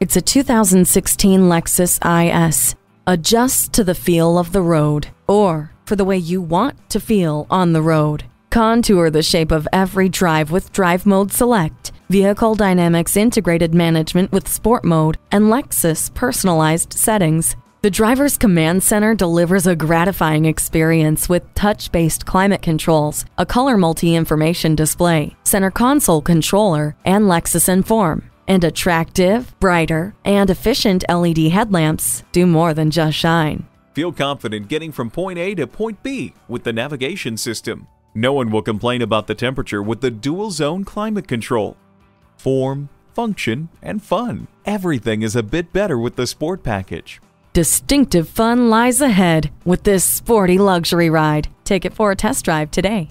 It's a 2016 Lexus IS. Adjust to the feel of the road, or for the way you want to feel on the road. Contour the shape of every drive with Drive Mode Select, Vehicle Dynamics Integrated Management with Sport Mode, and Lexus Personalized Settings. The Driver's Command Center delivers a gratifying experience with touch-based climate controls, a color multi-information display, center console controller, and Lexus Inform. And attractive, brighter, and efficient LED headlamps do more than just shine. Feel confident getting from point A to point B with the navigation system. No one will complain about the temperature with the dual-zone climate control. Form, function, and fun. Everything is a bit better with the sport package. Distinctive fun lies ahead with this sporty luxury ride. Take it for a test drive today.